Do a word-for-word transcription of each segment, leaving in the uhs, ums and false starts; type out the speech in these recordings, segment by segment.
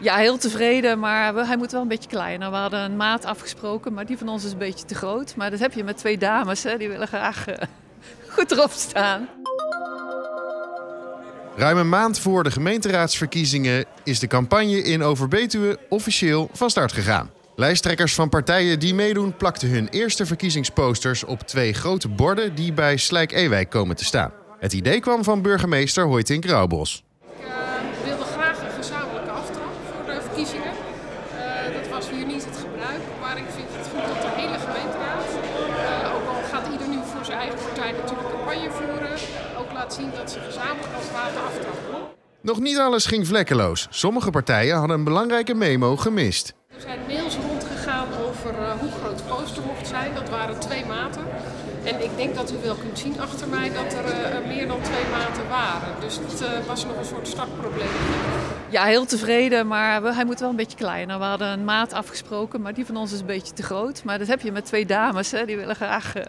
Ja, heel tevreden, maar we, hij moet wel een beetje kleiner. We hadden een maat afgesproken, maar die van ons is een beetje te groot. Maar dat heb je met twee dames, hè? Die willen graag uh, goed erop staan. Ruim een maand voor de gemeenteraadsverkiezingen is de campagne in Overbetuwe officieel van start gegaan. Lijsttrekkers van partijen die meedoen plakten hun eerste verkiezingsposters op twee grote borden die bij Slijk-Ewijk komen te staan. Het idee kwam van burgemeester Hoitink-Rouwbos. Ik uh, wilde graag een gezamenlijke aftrap voor de verkiezingen. Uh, dat was hier niet het gebruik, maar ik vind het goed dat de hele gemeenteraad, uh, ook al gaat ieder nu voor zijn eigen partij natuurlijk campagne voeren, ook laat zien dat ze gezamenlijk als water aftrappen. Nog niet alles ging vlekkeloos. Sommige partijen hadden een belangrijke memo gemist. Er zijn mails rondgegaan over uh, hoe groot de poster mocht zijn. Dat waren twee maten. En ik denk dat u wel kunt zien achter mij dat er uh, meer dan twee maten waren. Dus dat uh, was nog een soort startprobleem. Ja, heel tevreden, maar we, hij moet wel een beetje kleiner. We hadden een maat afgesproken, maar die van ons is een beetje te groot. Maar dat heb je met twee dames, hè? Die willen graag uh,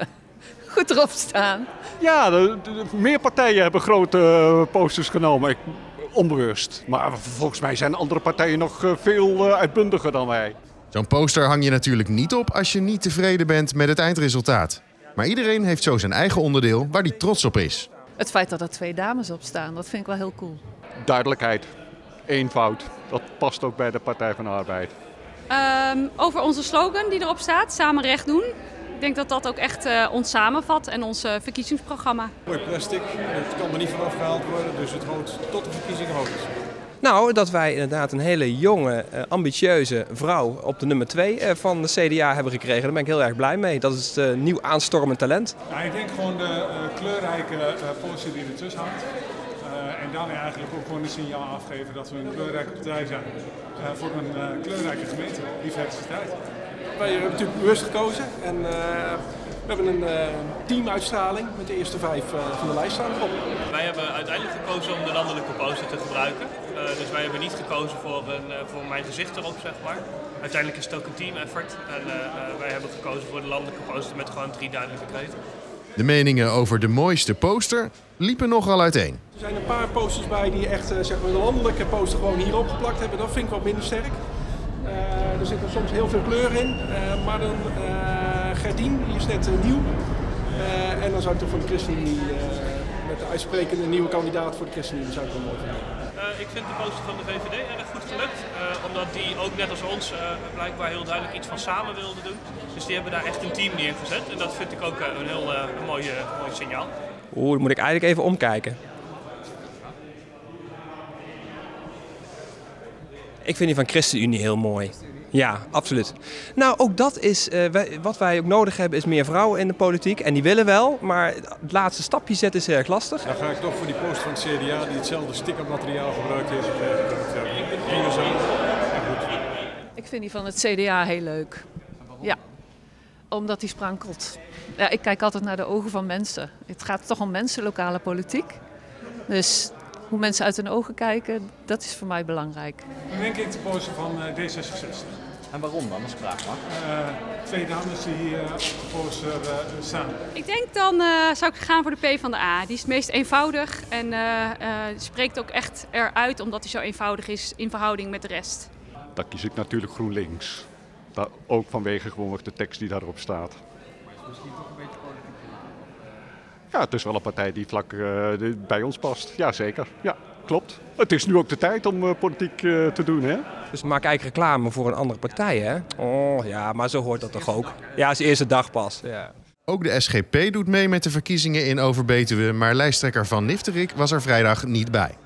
goed erop staan. Ja, de, de, meer partijen hebben grote posters genomen. Ik, onbewust. Maar volgens mij zijn andere partijen nog veel uitbundiger dan wij. Zo'n poster hang je natuurlijk niet op als je niet tevreden bent met het eindresultaat. Maar iedereen heeft zo zijn eigen onderdeel waar hij trots op is. Het feit dat er twee dames op staan, dat vind ik wel heel cool. Duidelijkheid, eenvoud, dat past ook bij de Partij van de Arbeid. Um, over onze slogan die erop staat, samen recht doen. Ik denk dat dat ook echt uh, ons samenvat en ons uh, verkiezingsprogramma. Mooi plastic, het kan er niet vanaf gehaald worden, dus het houdt tot de verkiezingen hoog. Nou, dat wij inderdaad een hele jonge, uh, ambitieuze vrouw op de nummer twee uh, van de C D A hebben gekregen. Daar ben ik heel erg blij mee. Dat is uh, nieuw aanstormend talent. Nou, ik denk gewoon de uh, kleurrijke uh, politie die ertussen hangt. Uh, en daarmee eigenlijk ook gewoon een signaal afgeven dat we een kleurrijke partij zijn. Uh, voor een uh, kleurrijke gemeente, diversiteit. Wij hebben natuurlijk bewust gekozen en uh, we hebben een uh, teamuitstraling met de eerste vijf uh, van de lijst staan erop. Wij hebben uiteindelijk gekozen om de landelijke poster te gebruiken. Uh, dus wij hebben niet gekozen voor, een, uh, voor mijn gezicht erop, zeg maar. Uiteindelijk is het ook een team-effort en uh, uh, wij hebben gekozen voor de landelijke poster met gewoon drie duidelijke kreten. De meningen over de mooiste poster liepen nogal uiteen. Er zijn een paar posters bij die echt uh, zeg maar de landelijke poster gewoon hierop geplakt hebben. Dat vind ik wat minder sterk. Uh, er zit er soms heel veel kleur in, uh, maar dan uh, Gerdien, die is net uh, nieuw. Uh, en dan zou ik toch voor de ChristenUnie, uh, met de uitsprekende nieuwe kandidaat voor de ChristenUnie, zou ik wel mooi vinden. Uh, ik vind de poster van de V V D erg goed gelukt, uh, omdat die ook net als ons uh, blijkbaar heel duidelijk iets van samen wilden doen. Dus die hebben daar echt een team neergezet en dat vind ik ook uh, een heel uh, een mooi, uh, mooi signaal. Oeh, dan moet ik eigenlijk even omkijken. Ik vind die van ChristenUnie heel mooi. Ja, absoluut. Nou, ook dat is, uh, wij, wat wij ook nodig hebben is meer vrouwen in de politiek. En die willen wel, maar het laatste stapje zetten is erg lastig. Dan ga ik toch voor die post van het C D A die hetzelfde stickermateriaal gebruikt heeft. Ik vind die van het C D A heel leuk. Ja, omdat die sprankelt. Ja, ik kijk altijd naar de ogen van mensen. Het gaat toch om mensen, lokale politiek. Dus... hoe mensen uit hun ogen kijken, dat is voor mij belangrijk. Dan denk ik de poster van D zesenzestig. En waarom dan, als ik vraag mag? Uh, twee dames die uh, op de poster uh, staan. Ik denk dan uh, zou ik gaan voor de P van de A. Die is het meest eenvoudig en uh, uh, spreekt ook echt eruit omdat hij zo eenvoudig is in verhouding met de rest. Dan kies ik natuurlijk GroenLinks. Daar, ook vanwege gewoonweg de tekst die daarop staat. Maar het is misschien toch een beetje politiek. Ja, het is wel een partij die vlak uh, bij ons past. Ja, zeker. Ja, klopt. Het is nu ook de tijd om uh, politiek uh, te doen, hè? Dus maak eigenlijk reclame voor een andere partij, hè? Oh, ja, maar zo hoort dat toch ook? Ja, is eerste dag pas. Ja. Ook de S G P doet mee met de verkiezingen in Overbetuwe, maar lijsttrekker Van Nifterik was er vrijdag niet bij.